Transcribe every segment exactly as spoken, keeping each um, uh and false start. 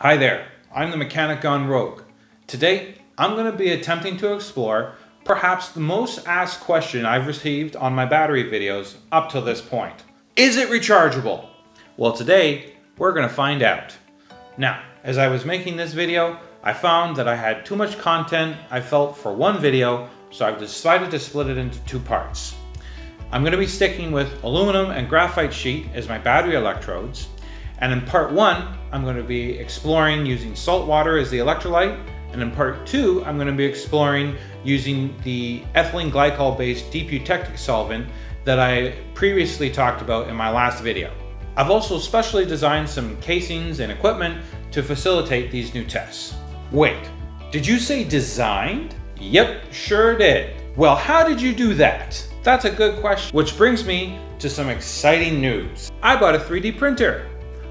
Hi there, I'm the Mechanic Gone Rogue. Today, I'm going to be attempting to explore perhaps the most asked question I've received on my battery videos up to this point. Is it rechargeable? Well, today, we're going to find out. Now, as I was making this video, I found that I had too much content, I felt, for one video, so I've decided to split it into two parts. I'm going to be sticking with aluminum and graphite sheet as my battery electrodes. And in part one, I'm going to be exploring using salt water as the electrolyte. And in part two, I'm going to be exploring using the ethylene glycol-based deputectic solvent that I previously talked about in my last video. I've also specially designed some casings and equipment to facilitate these new tests. Wait, did you say designed? Yep, sure did. Well, how did you do that? That's a good question. Which brings me to some exciting news. I bought a three D printer.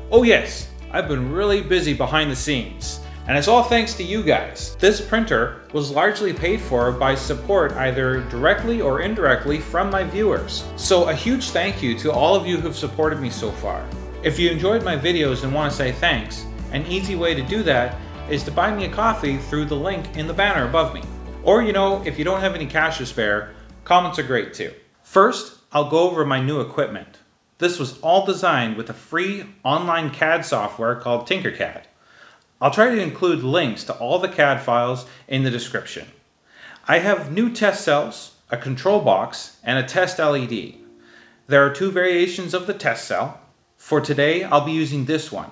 Oh yes, I've been really busy behind the scenes, and it's all thanks to you guys. This printer was largely paid for by support either directly or indirectly from my viewers. So a huge thank you to all of you who've supported me so far. If you enjoyed my videos and want to say thanks, an easy way to do that is to buy me a coffee through the link in the banner above me. Or, you know, if you don't have any cash to spare, comments are great too. First, I'll go over my new equipment. This was all designed with a free online C A D software called Tinkercad. I'll try to include links to all the C A D files in the description. I have new test cells, a control box, and a test L E D. There are two variations of the test cell. For today, I'll be using this one.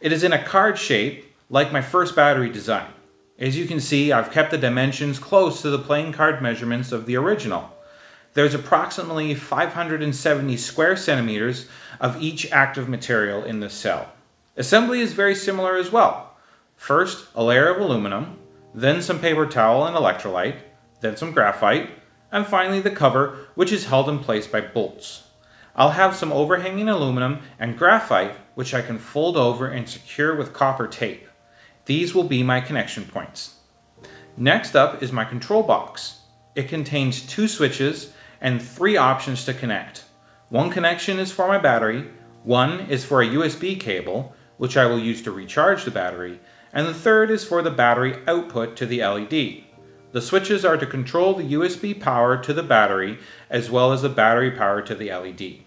It is in a card shape, like my first battery design. As you can see, I've kept the dimensions close to the playing card measurements of the original. There's approximately five hundred seventy square centimeters of each active material in the cell. Assembly is very similar as well. First, a layer of aluminum, then some paper towel and electrolyte, then some graphite, and finally the cover, which is held in place by bolts. I'll have some overhanging aluminum and graphite, which I can fold over and secure with copper tape. These will be my connection points. Next up is my control box. It contains two switches and three options to connect. One connection is for my battery, one is for a U S B cable, which I will use to recharge the battery, and the third is for the battery output to the L E D. The switches are to control the U S B power to the battery as well as the battery power to the L E D.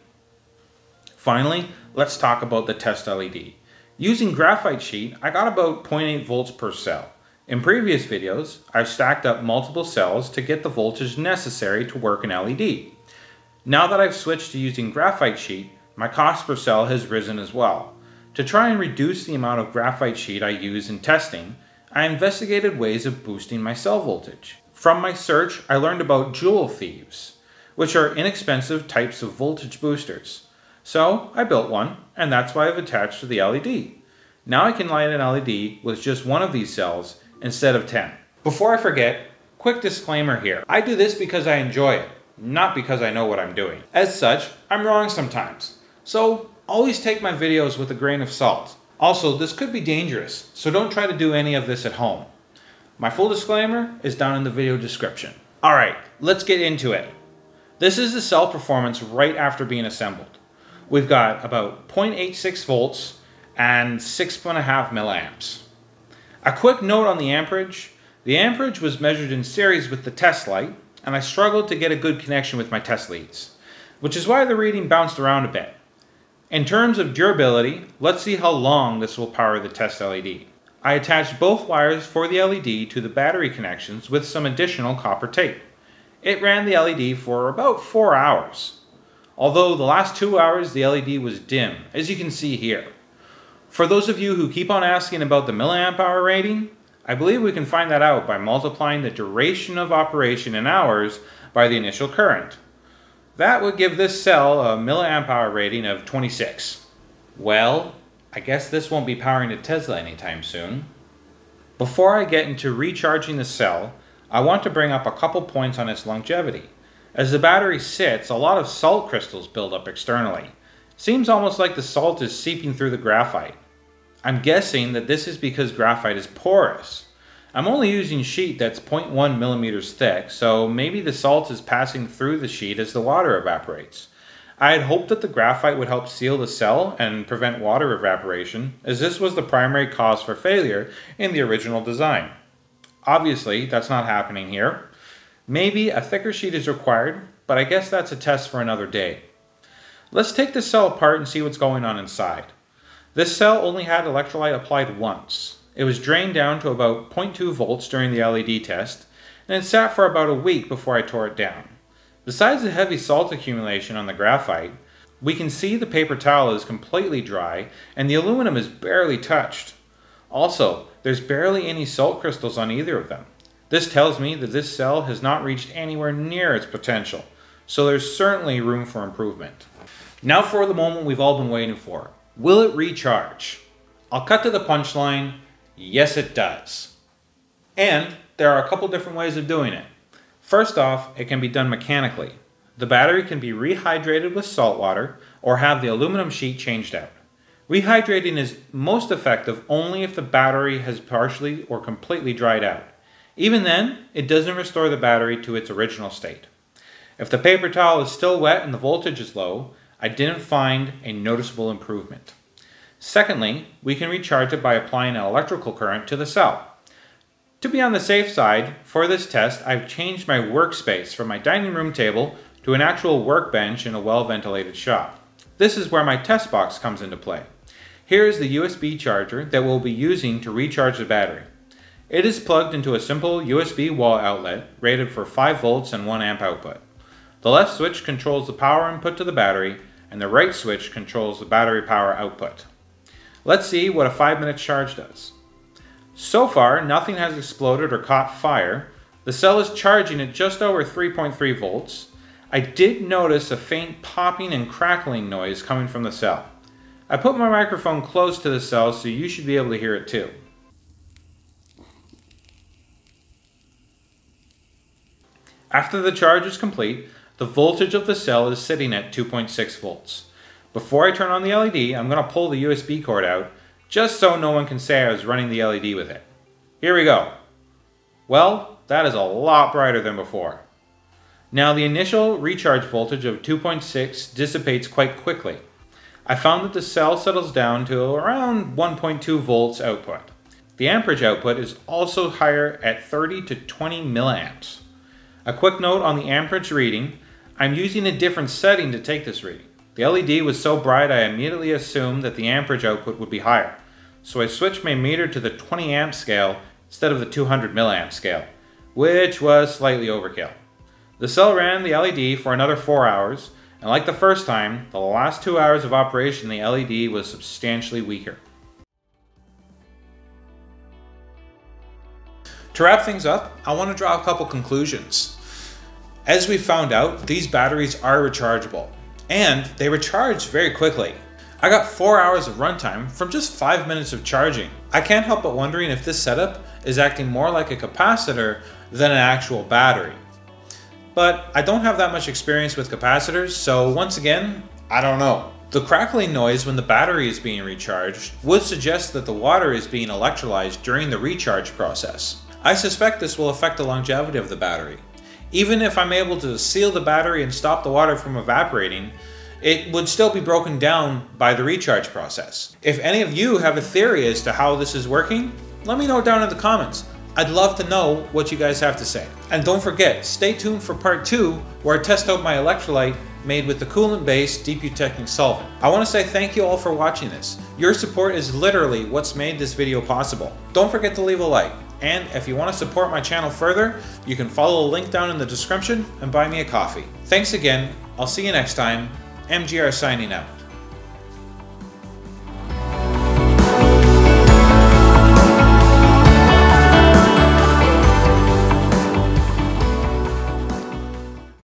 Finally, let's talk about the test L E D. Using graphite sheet, I got about zero point eight volts per cell. In previous videos, I've stacked up multiple cells to get the voltage necessary to work an L E D. Now that I've switched to using graphite sheet, my cost per cell has risen as well. To try and reduce the amount of graphite sheet I use in testing, I investigated ways of boosting my cell voltage. From my search, I learned about Joule Thieves, which are inexpensive types of voltage boosters. So I built one, and that's why I've attached to the L E D. Now I can light an L E D with just one of these cells instead of ten. Before I forget, quick disclaimer here. I do this because I enjoy it, not because I know what I'm doing. As such, I'm wrong sometimes. So always take my videos with a grain of salt. Also, this could be dangerous, so don't try to do any of this at home. My full disclaimer is down in the video description. All right, let's get into it. This is the cell performance right after being assembled. We've got about zero point eight six volts and six point five milliamps. A quick note on the amperage. The amperage was measured in series with the test light, and I struggled to get a good connection with my test leads, which is why the reading bounced around a bit. In terms of durability, let's see how long this will power the test L E D. I attached both wires for the L E D to the battery connections with some additional copper tape. It ran the L E D for about four hours, although the last two hours the L E D was dim, as you can see here. For those of you who keep on asking about the milliamp hour rating, I believe we can find that out by multiplying the duration of operation in hours by the initial current. That would give this cell a milliamp hour rating of twenty-six. Well, I guess this won't be powering a Tesla anytime soon. Before I get into recharging the cell, I want to bring up a couple points on its longevity. As the battery sits, a lot of salt crystals build up externally. Seems almost like the salt is seeping through the graphite. I'm guessing that this is because graphite is porous. I'm only using sheet that's zero point one millimeters thick, so maybe the salt is passing through the sheet as the water evaporates. I had hoped that the graphite would help seal the cell and prevent water evaporation, as this was the primary cause for failure in the original design. Obviously, that's not happening here. Maybe a thicker sheet is required, but I guess that's a test for another day. Let's take this cell apart and see what's going on inside. This cell only had electrolyte applied once. It was drained down to about zero point two volts during the L E D test, and it sat for about a week before I tore it down. Besides the heavy salt accumulation on the graphite, we can see the paper towel is completely dry and the aluminum is barely touched. Also, there's barely any salt crystals on either of them. This tells me that this cell has not reached anywhere near its potential, so there's certainly room for improvement. Now for the moment we've all been waiting for. Will it recharge? I'll cut to the punchline, yes it does. And there are a couple different ways of doing it. First off, it can be done mechanically. The battery can be rehydrated with salt water or have the aluminum sheet changed out. Rehydrating is most effective only if the battery has partially or completely dried out. Even then, it doesn't restore the battery to its original state. If the paper towel is still wet and the voltage is low, I didn't find a noticeable improvement. Secondly, we can recharge it by applying an electrical current to the cell. To be on the safe side, for this test, I've changed my workspace from my dining room table to an actual workbench in a well-ventilated shop. This is where my test box comes into play. Here is the U S B charger that we'll be using to recharge the battery. It is plugged into a simple U S B wall outlet rated for five volts and one amp output. The left switch controls the power input to the battery, and the right switch controls the battery power output. Let's see what a five minute charge does. So far, nothing has exploded or caught fire. The cell is charging at just over three point three volts. I did notice a faint popping and crackling noise coming from the cell. I put my microphone close to the cell so you should be able to hear it too. After the charge is complete, the voltage of the cell is sitting at two point six volts. Before I turn on the L E D, I'm going to pull the U S B cord out, just so no one can say I was running the L E D with it. Here we go. Well, that is a lot brighter than before. Now the initial recharge voltage of two point six dissipates quite quickly. I found that the cell settles down to around one point two volts output. The amperage output is also higher at thirty to twenty milliamps. A quick note on the amperage reading, I'm using a different setting to take this reading. The L E D was so bright I immediately assumed that the amperage output would be higher. So I switched my meter to the twenty amp scale instead of the two hundred milliamp scale, which was slightly overkill. The cell ran the L E D for another four hours, and like the first time, the last two hours of operation the L E D was substantially weaker. To wrap things up, I want to draw a couple conclusions. As we found out, these batteries are rechargeable, and they recharge very quickly. I got four hours of runtime from just five minutes of charging. I can't help but wondering if this setup is acting more like a capacitor than an actual battery. But I don't have that much experience with capacitors, so once again, I don't know. The crackling noise when the battery is being recharged would suggest that the water is being electrolyzed during the recharge process. I suspect this will affect the longevity of the battery. Even if I'm able to seal the battery and stop the water from evaporating, it would still be broken down by the recharge process. If any of you have a theory as to how this is working, let me know down in the comments. I'd love to know what you guys have to say. And don't forget, stay tuned for part two where I test out my electrolyte made with the coolant-based deputecting solvent. I want to say thank you all for watching this. Your support is literally what's made this video possible. Don't forget to leave a like. And if you want to support my channel further, you can follow a link down in the description and buy me a coffee. Thanks again, I'll see you next time. M G R signing out.